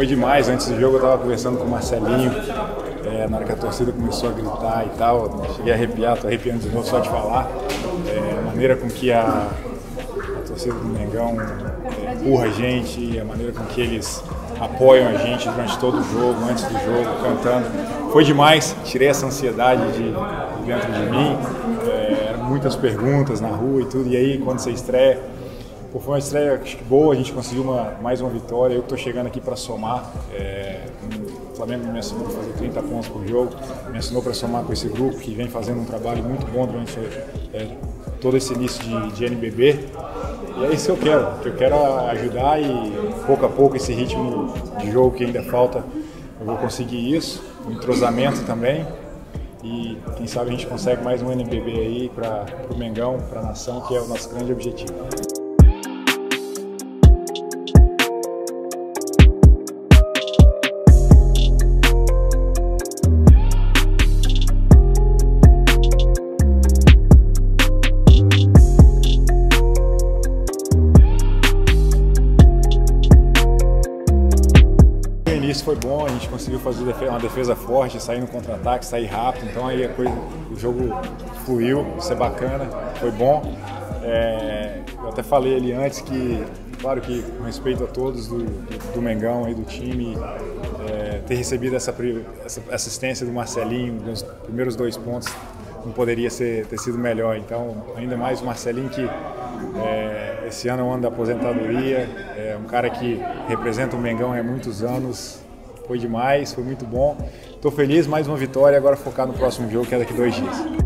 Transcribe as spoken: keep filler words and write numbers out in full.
foi demais. Antes do jogo eu estava conversando com o Marcelinho, é, na hora que a torcida começou a gritar e tal, cheguei a arrepiar, estou arrepiando de novo só de falar. É, a maneira com que a, a torcida do Mengão é, empurra a gente, a maneira com que eles apoiam a gente durante todo o jogo, antes do jogo, cantando. Foi demais, tirei essa ansiedade de, de dentro de mim, é, eram muitas perguntas na rua e tudo, e aí quando você estreia, pô, foi uma estreia boa, a gente conseguiu uma, mais uma vitória, eu que estou chegando aqui para somar, é, o Flamengo me assinou para fazer trinta pontos por jogo, me assinou para somar com esse grupo que vem fazendo um trabalho muito bom durante é, todo esse início de, de N B B, e é isso que eu quero, que eu quero ajudar e pouco a pouco esse ritmo de jogo que ainda falta, eu vou conseguir isso, um entrosamento também, e quem sabe a gente consegue mais um N B B aí para o Mengão, para a nação, que é o nosso grande objetivo. Isso foi bom, a gente conseguiu fazer uma defesa forte, sair no contra-ataque, sair rápido, então aí a coisa, o jogo fluiu, isso é bacana, foi bom. É, eu até falei ali antes que, claro que com respeito a todos do, do, do Mengão e do time, é, ter recebido essa, essa assistência do Marcelinho, nos primeiros dois pontos, não poderia ser, ter sido melhor. Então, ainda mais o Marcelinho que é, esse ano é o ano da aposentadoria, é um cara que representa o Mengão há muitos anos, foi demais, foi muito bom. Estou feliz, mais uma vitória, agora focar no próximo jogo que é daqui a dois dias.